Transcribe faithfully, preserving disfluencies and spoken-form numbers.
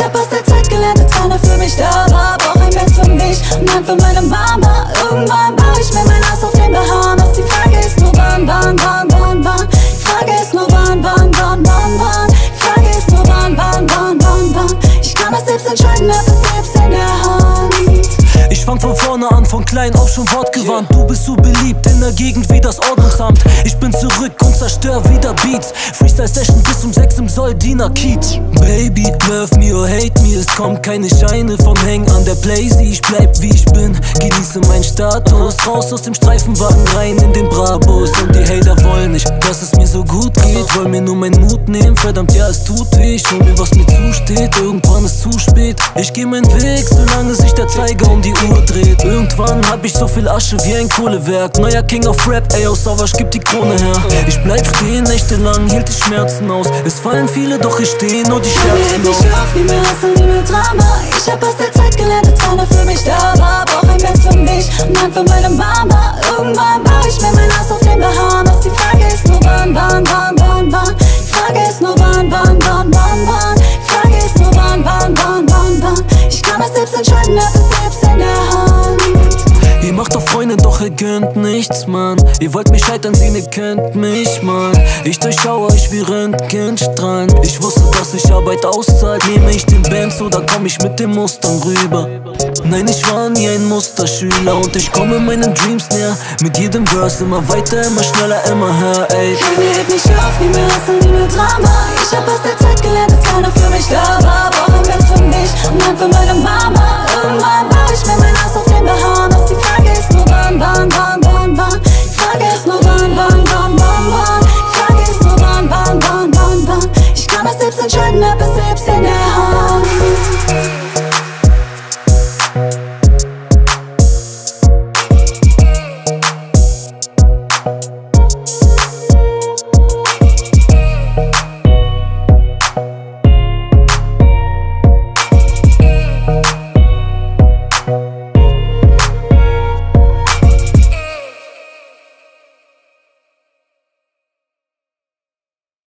Ich hab aus der Zeit gelernt, dass einer für mich da war. Brauch ein Bett für mich und dann für meine Mama. Irgendwann baue ich mir mein Haus auf den Bahamas. Die Frage ist nur wann, wann, wann, wann, wann. Die Frage ist nur wann, wann, wann, wann, wann. Die Frage ist nur wann, wann, wann, wann, wann. Ich kann das selbst entscheiden, hab es selbst in der Hand. Ich fang von vorne an, von klein auf schon wortgewandt. Du bist so beliebt in der Gegend wie das Ordnungsamt. Ich bin zurück und zerstör wieder Beats. Freestyle-Session bis um sechs im Soldiner Kiez. Baby, love me or hate me, es kommt keine Scheine vom Hängen an der Blazy. Ich bleib wie ich bin, genieße meinen Status. Raus aus dem Streifenwagen, rein in den Brabus. Und die Hater wollen nicht, dass es mir so gut geht. Wollen mir nur meinen Mut nehmen, verdammt ja, es tut weh. Schau mir, was mir zusteht, irgendwann ist zu spät. Ich geh meinen Weg, solange sich der Zeiger um die Uhr dreht. Irgendwann hab ich so viel Asche wie ein Kohlewerk. Neuer King of Rap, ey, aus Savage gibt die Krone her. Ich bleib stehen, nächtelang hielt die Schmerzen aus. Es fallen viele, doch ich steh nur die Schmerzen aus. Ich hab nie mehr Hassel, nie mehr Drama. Ich hab aus der Zeit gelernt, dass einer für mich da war. Brauch ein Bett für mich und dann für meine Mama. Irgendwann baue ich mir mein Haus auf den Bahamas. Die Frage ist nur wann, wann, wann, wann, wann. Die Frage ist nur wann, wann, wann, wann, wann. Die Frage ist nur wann, wann, wann, wann, wann. Ich kann das selbst entscheiden, hab es selbst in der Hand. Ihr macht doch Freunde, doch ihr gönnt nichts, Mann. Ihr wollt mich scheitern sehen, ihr könnt mich, Mann. Ich durchschaue euch wie Röntgenstrahlen. Ich wusste, dass ich Arbeit auszahlt. Nehme ich den Benz oder komm ich mit den Mustern rüber? Nein, ich war nie ein Musterschüler und ich komme meinen Dreams näher. Mit jedem Verse immer weiter, immer schneller, immer höher, ey. Hey, mir hebt nicht auf, nie mehr Hassel, nie mehr Drama. Ich hab aus der Zeit gelernt, dass keiner für mich da war.